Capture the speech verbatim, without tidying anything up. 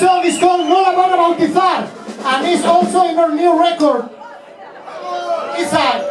song is called No La Van a Bautizar, and it's also in our new record. It's a